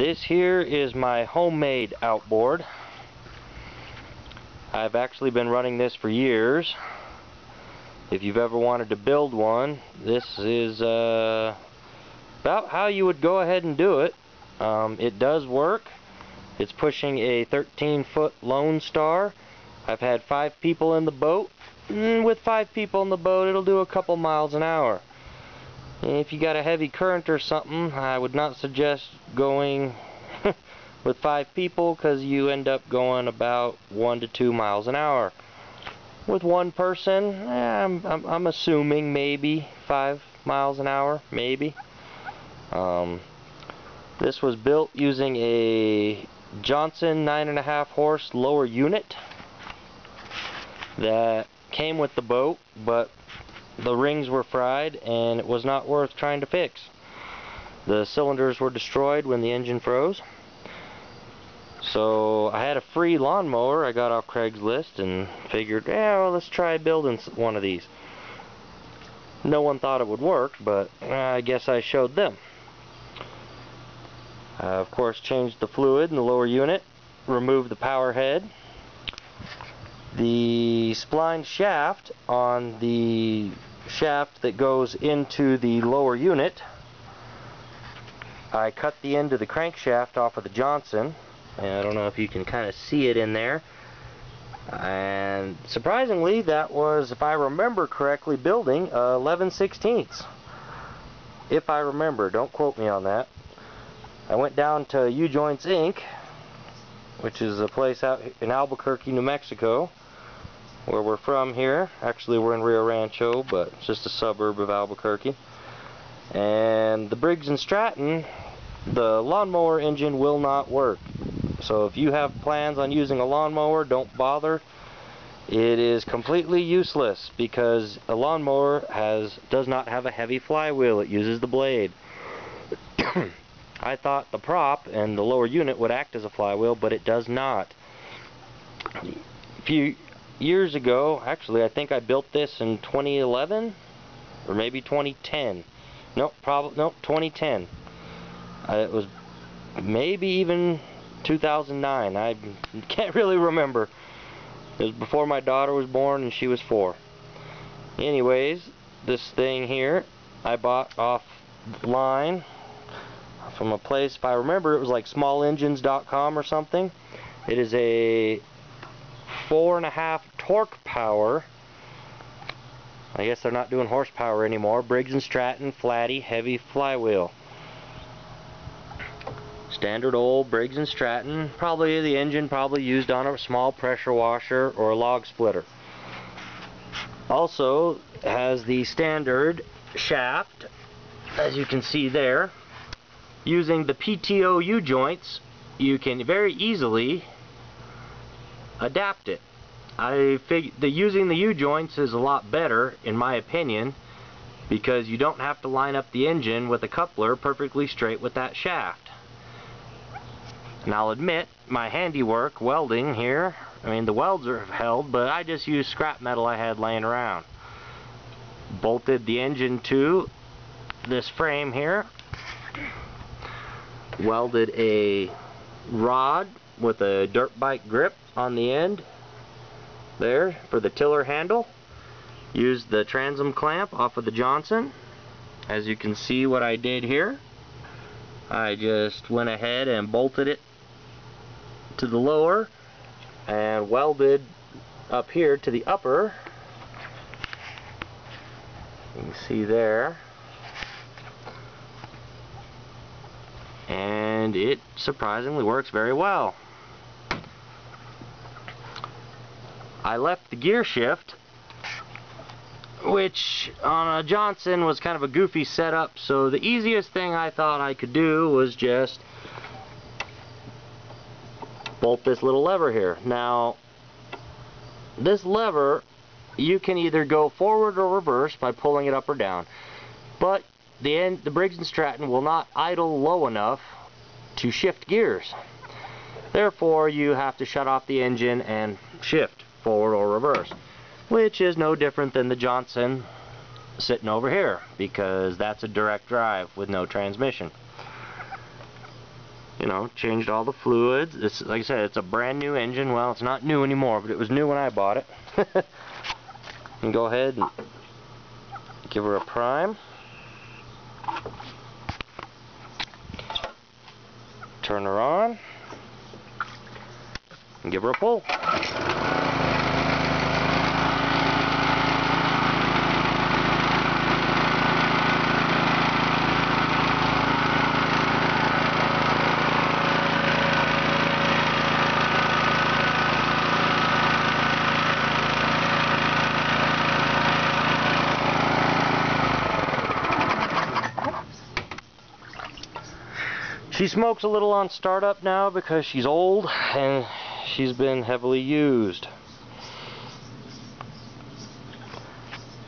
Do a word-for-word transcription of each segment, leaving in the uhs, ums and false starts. This here is my homemade outboard. I've actually been running this for years. If you've ever wanted to build one, this is uh, about how you would go ahead and do it. Um, it does work. It's pushing a thirteen foot Lone Star. I've had five people in the boat. And with five people in the boat, it'll do a couple miles an hour. And if you got a heavy current or something, I would not suggest going with five people, because you end up going about one to two miles an hour. With one person, eh, I'm, I'm, I'm assuming maybe five miles an hour, maybe. Um, this was built using a Johnson nine and a half horse lower unit that came with the boat, but the rings were fried and it was not worth trying to fix. The cylinders were destroyed when the engine froze. So I had a free lawnmower I got off Craigslist and figured, yeah, well, let's try building one of these. No one thought it would work, but uh, I guess I showed them. I, of course, changed the fluid in the lower unit, removed the power head. The spline shaft on the shaft that goes into the lower unit, I cut the end of the crankshaft off of the Johnson. And I don't know if you can kind of see it in there. And surprisingly, that was, if I remember correctly, building uh, eleven sixteenths. If I remember, don't quote me on that. I went down to U-joints Incorporated, which is a place out in Albuquerque, New Mexico, where we're from here. Actually, we're in Rio Rancho, but it's just a suburb of Albuquerque. And the Briggs and Stratton, the lawnmower engine will not work. So if you have plans on using a lawnmower, don't bother. It is completely useless because a lawnmower has does not have a heavy flywheel. It uses the blade. I thought the prop and the lower unit would act as a flywheel, but it does not. A few years ago, actually, I think I built this in twenty eleven or maybe twenty ten. Nope, probably nope, twenty ten. Uh, it was maybe even two thousand nine. I can't really remember. It was before my daughter was born and she was four. Anyways, this thing here I bought offline from a place, if I remember, it was like Small Engines dot com or something. It is a four and a half torque power. I guess they're not doing horsepower anymore. Briggs and Stratton flatty heavy flywheel. Standard old Briggs and Stratton, probably the engine probably used on a small pressure washer or a log splitter. Also has the standard shaft, as you can see there. Using the P T O U-joints, you can very easily adapt it. I fig the using the U-joints is a lot better, in my opinion, because you don't have to line up the engine with a coupler perfectly straight with that shaft. And I'll admit, my handiwork welding here, I mean the welds are held, but I just used scrap metal I had laying around. Bolted the engine to this frame here. Welded a rod with a dirt bike grip on the end there for the tiller handle. Used the transom clamp off of the Johnson. As you can see what I did here, I just went ahead and bolted it to the lower and welded up here to the upper. You can see there. And it surprisingly works very well. I left the gear shift, which on a Johnson was kind of a goofy setup, so the easiest thing I thought I could do was just bolt this little lever here. Now, this lever, you can either go forward or reverse by pulling it up or down, but The, end, the Briggs and Stratton will not idle low enough to shift gears. Therefore, you have to shut off the engine and shift forward or reverse, which is no different than the Johnson sitting over here, because that's a direct drive with no transmission. you know, changed all the fluids. It's, like I said, it's a brand new engine. Well, it's not new anymore, but it was new when I bought it. And go ahead and give her a prime. Turn her on. And give her a pull. She smokes a little on startup now because she's old and she's been heavily used.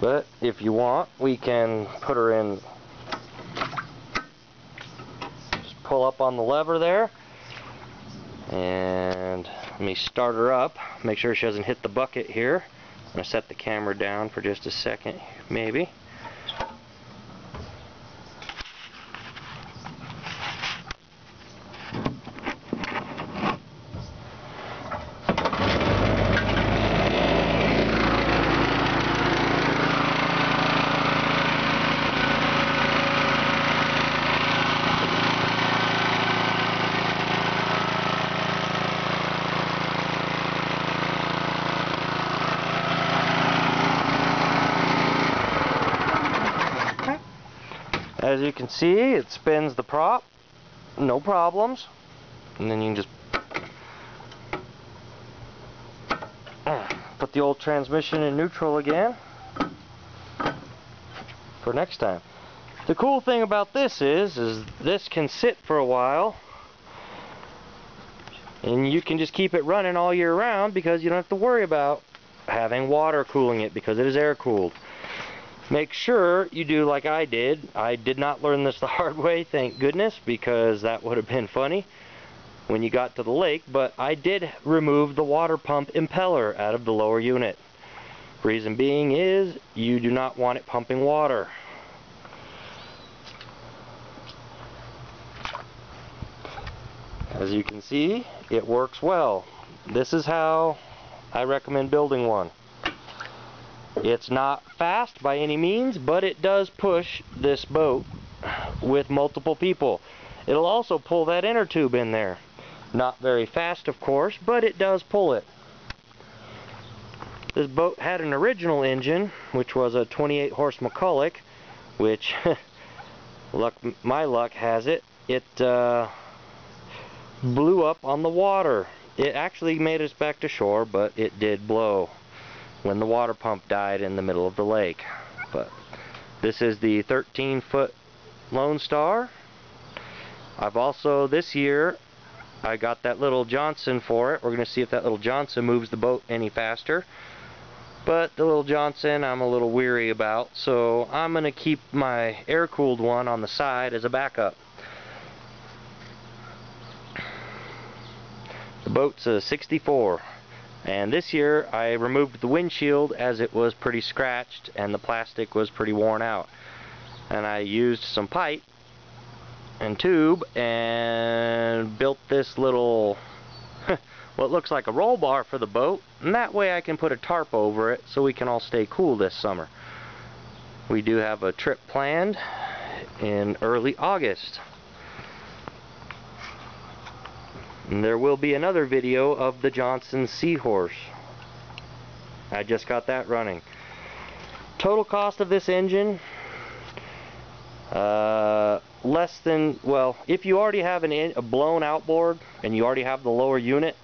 But if you want, we can put her in, just pull up on the lever there, and let me start her up, make sure she doesn't hit the bucket here. I'm going to set the camera down for just a second, maybe. As you can see, it spins the prop, no problems, and then you can just put the old transmission in neutral again for next time. The cool thing about this is, is this can sit for a while, and you can just keep it running all year round because you don't have to worry about having water cooling it because it is air cooled. Make sure you do like I did. I did not learn this the hard way, thank goodness, because that would have been funny when you got to the lake, but I did remove the water pump impeller out of the lower unit. Reason being is you do not want it pumping water. As you can see, it works well. This is how I recommend building one. It's not fast by any means, but it does push this boat with multiple people. It'll also pull that inner tube in there. Not very fast, of course, but it does pull it. This boat had an original engine, which was a twenty-eight horse McCulloch, which, luck, my luck has it, it uh, blew up on the water. It actually made us back to shore, but it did blow when the water pump died in the middle of the lake. But this is the thirteen foot Lone Star. I've also, this year, I got that little Johnson for it. We're going to see if that little Johnson moves the boat any faster. But the little Johnson I'm a little weary about, so I'm going to keep my air-cooled one on the side as a backup. The boat's a sixty-four. And this year I removed the windshield as it was pretty scratched and the plastic was pretty worn out, and I used some pipe and tube and built this little what looks like a roll bar for the boat, and that way I can put a tarp over it so we can all stay cool this summer. We do have a trip planned in early August. And there will be another video of the Johnson Seahorse. I just got that running. Total cost of this engine, uh, less than, well, if you already have an in, a blown outboard and you already have the lower unit,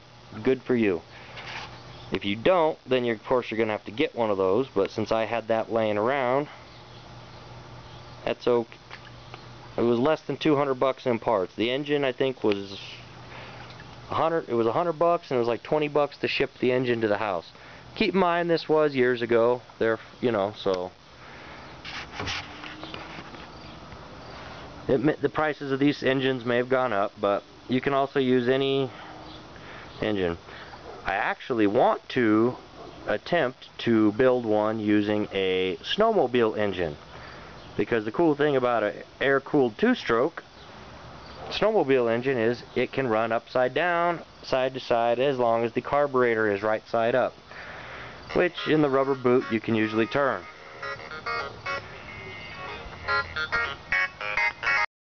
good for you. If you don't, then you're, of course you're going to have to get one of those, but since I had that laying around, that's okay. It was less than two hundred bucks in parts. The engine, I think, was one hundred, it was a hundred bucks, and it was like twenty bucks to ship the engine to the house. Keep in mind this was years ago there, you know, so it, the prices of these engines may have gone up, but you can also use any engine. I actually want to attempt to build one using a snowmobile engine, because the cool thing about an air-cooled two-stroke snowmobile engine is it can run upside down, side to side, as long as the carburetor is right side up, which in the rubber boot you can usually turn.